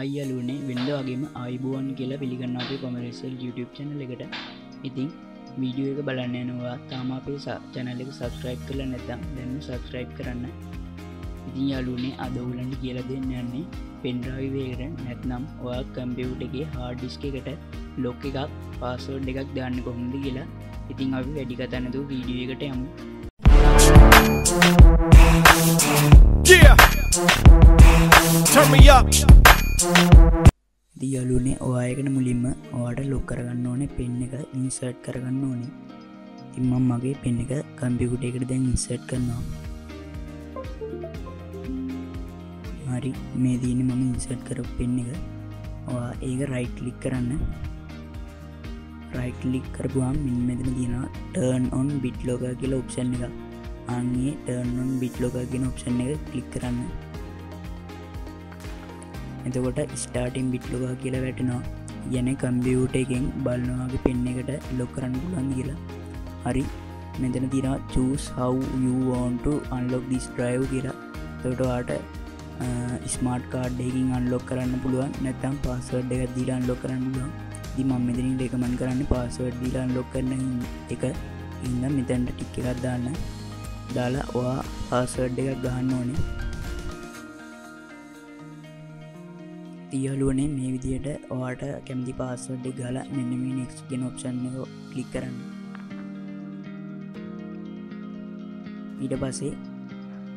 අයියලුනේ වෙනද වගේම අයිබෝන් කියලා පිළිගන්නවා අපේ කොමර්ෂියල් YouTube channel එකට. ඉතින් වීඩියෝ එක බලන්න යනවා තාම අපේ channel එක subscribe කරලා නැත්නම් දැන්ම subscribe කරන්න. ඉතින් යාළුවනේ අද උලන්ට කියලා දෙන්න යන්නේ pen drive එකට නැත්නම් ඔයා computer එකේ hard disk එකට lock එකක් password එකක් දාන්න කොහොමද කියලා. ඉතින් අපි වැඩි කතා නැතුව වීඩියෝ එකට යමු. Yeah. Turn me up. දියලුනේ ඔයයකට මුලින්ම ඔයාට ලොක් කරගන්න ඕනේ පෙන් එක ඉන්සර්ට් කරගන්න ඕනේ. ඉතින් මම මගේ පෙන් එක කම්පියුටර් එකට දැන් ඉන්සර්ට් කරනවා. හරි මේ දිනේ මම ඉන්සර්ට් කරපු පෙන් එක ඔයා ඒක රයිට් ක්ලික් කරන්න. රයිට් ක්ලික් කරපුවාම මෙන්න මෙතන තියෙනවා turn on BitLocker කියලා ඔප්ෂන් එකක්. ආන්නේ turn on BitLocker කියන ඔප්ෂන් එක ක්ලික් කරන්න. එතකොට ස්ටාර්ටින් BitLocker කියලා වැටෙනවා. යන්නේ කම්පියුටර් එකෙන් බලනවාගේ පෙන් එකට ලොක් කරන්න පුළුවන් කියලා. හරි මෙතන තියෙනවා choose how you want to unlock this drive කියලා. එතකොට ඔයාලට ස්මාර්ට් කාඩ් එකකින් unlock කරන්න පුළුවන් නැත්නම් password එකක් දීලා unlock කරන්න පුළුවන්. ඉතින් මම මෙතනින් recommend කරන්නේ password දීලා unlock කරන එක. ඉන්න මෙතනට ටික් එකක් දාන්න. දාලා ඔයා password එකක් ගහන්න ඕනේ. යාළුවනේ මේ විදියට ඔයාට කැමති පාස්වර්ඩ් එක ගහලා මෙන්න මේ next කියන option එක click කරන්න. ඊට පස්සේ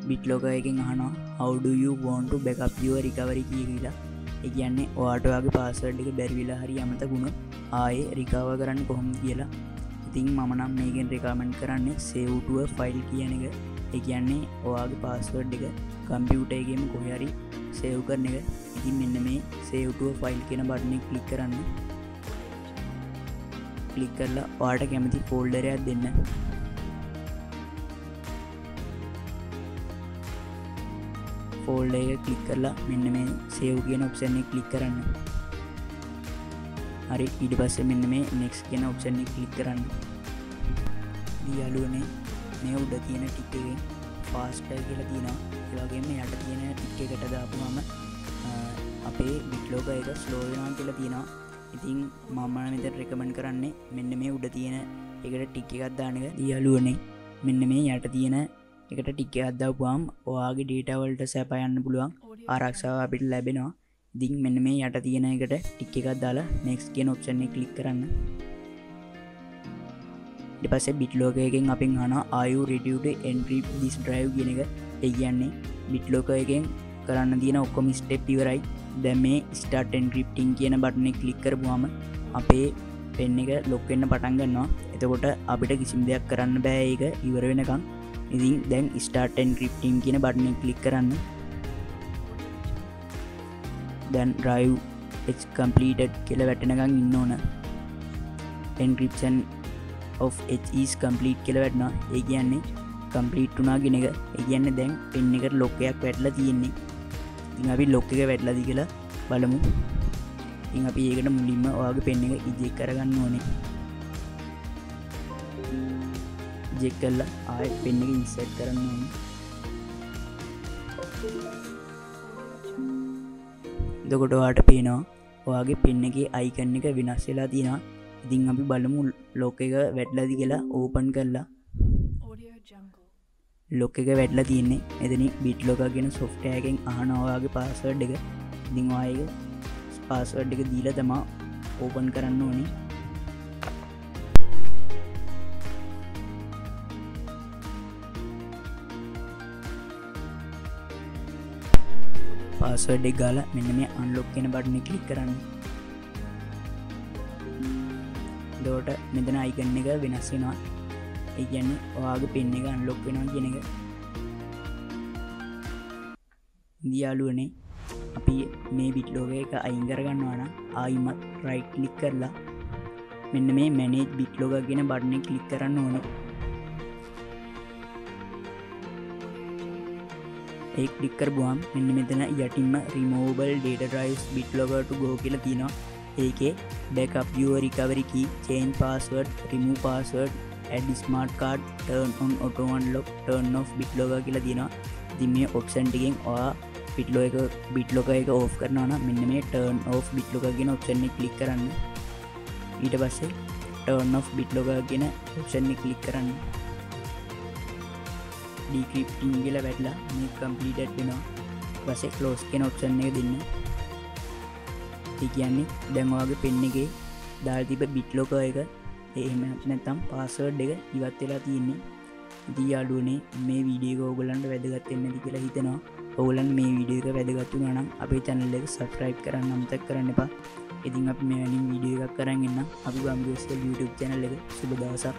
BitLocker එකෙන් අහනවා how do you want to backup your recovery කියලා. ඒ කියන්නේ ඔයාට ඔයාගේ පාස්වර්ඩ් එක බැරි වෙලා හරි අමතක වුණොත් ආයේ recover කරන්න කොහොමද කියලා. ඉතින් මම නම් මේකෙන් recommend කරන්නේ save to a file කියන එක. ඒ කියන්නේ ඔයාගේ පාස්වර්ඩ් එක computer එකේම කොහේ හරි save කරන එක. ඉතින් මෙන්න මේ save to file කියන බටන් එක click කරන්න. click කරලා ඔයාලට කැමති folder එකක් දෙන්න. folder එක click කරලා මෙන්න මේ save කියන option එක click කරන්න. හරි ඊට පස්සේ මෙන්න මේ next කියන option එක click කරන්න. ඊළඟට මේ උඩ තියෙන tick එකේ fast කියලා තියෙනවා. ඒ වගේම යට තියෙන tick එකට දාපුවම අපේ BitLocker එක slow වෙනවා කියලා තියෙනවා. ඉතින් මම මෙතන recommend කරන්නේ මෙන්න මේ උඩ තියෙන එකට tick එකක් දාන එක. යාළුවනේ මෙන්න මේ යට තියෙන එකට tick එකක් දාපුවාම ඔයාගේ data වලට සැප යන්න පුළුවන් ආරක්ෂාව අපිට ලැබෙනවා. ඉතින් මෙන්න මේ යට තියෙන එකට tick එකක් දාලා next කියන option එක click කරන්න. ඊට පස්සේ BitLocker එකෙන් අපෙන් අහනවා are you ready to encrypt this drive කියන එක. ඒ කියන්නේ BitLocker එකෙන් කරන්න තියෙන ඔක්කොම ස්ටෙප් ඉවරයි. දැන් මේ start encrypting කියන බටන් එක click කරපුවාම අපේ pen එක lock වෙන්න පටන් ගන්නවා. එතකොට අපිට කිසිම දෙයක් කරන්න බෑ ඒක ඉවර වෙනකන්. ඉතින් දැන් start encrypting කියන බටන් එක click කරන්න. දැන් drive is completed කියලා වැටෙනකන් ඉන්න ඕන. encryption of H is complete කියලා වැටෙනවා. ඒ කියන්නේ complete වුණා කියන එක. ඒ කියන්නේ දැන් pen එකට lock එකක් වැටලා තියෙන්නේ. ඉතින් අපි ලොක් එක වැටලාද කියලා බලමු. ඉතින් අපි ඒකට මුලින්ම ඔයාගේ පෙන් එක ඉජෙක් කරගන්න ඕනේ. ඉජෙක් කළා ආයෙත් පෙන් එක ඉන්සර්ට් කරන්න ඕනේ. එතකොට ඔයාට පේනවා ඔයාගේ පෙන් එකේ icon එක වෙනස් වෙලා තියෙනවා. ඉතින් අපි බලමු ලොක් එක වැටලාද කියලා ඕපන් කළා. ලොක් එක වැඩලා තියෙන්නේ. එතන BitLocker කියන software එකෙන් අහනවා ඔයාගේ password එක. ඉතින් ඔයාගේ password එක දීලා තමයි open කරන්න ඕනේ. password එක ගාලා මෙන්න මේ unlock කියන බටන් එක click කරන්න. එතකොට මෙතන icon එක වෙනස් වෙනවා. ඒ කියන්නේ ඔයාගේ pin එක unlock වෙනවා කියන එක. යාළුවනේ අපි මේ BitLocker එක අයින් කරගන්නවා නම් ආයිමත් right click කරලා මෙන්න මේ manage BitLocker කියන බටන් එක click කරන්න ඕනේ. ඒ click කරපුවාම මෙන්න මෙතන යටින්ම removable data drives BitLocker to go කියලා තියෙනවා. ඒකේ backup your recovery key, change password, remove password, add smart card, turn on auto unlock, turn off BitLocker කියලා දිනවා. ඉතින් මේ ඔප්ෂන් ටිකෙන් ඔයා BitLocker ఆఫ్ కరనవన మిన్నమే టర్న్ ఆఫ్ BitLocker කියන ఆప్షన్ එක ක්ලික් කරන්න. ඊට පස්සේ టర్న్ ఆఫ్ BitLocker කියන ఆప్షన్ එක ක්ලික් කරන්න. డీక్రిప్టింగ్ කියලා වැටලා මේ කම්ප්ලීටඩ් වෙනවා. ඊට පස්සේ ක්ලෝස් කියන ఆప్షన్ එක දෙන්න. ඒ කියන්නේ දැන් ඔයාගේ පෙන් එකේ දාලා තිබ්බ BitLocker එක එහෙම නැත්නම් පාස්වර්ඩ් එක ඉවත් වෙලා තියෙන්නේ. ඉතින් යාළුවනේ මේ වීඩියෝ එක ඔයගලන්ට වැදගත් වෙන්න ඇති කියලා හිතනවා. ඔයගලන් මේ වීඩියෝ එක වැදගත් වුණා නම් අපේ channel එක subscribe කරන්න අමතක කරන්න එපා. ඉතින් අපි මෙවැනි වීඩියෝ එකක් කරන් ඉන්න අපි ගම්බියස් YouTube channel එක. සුබ දවසක්.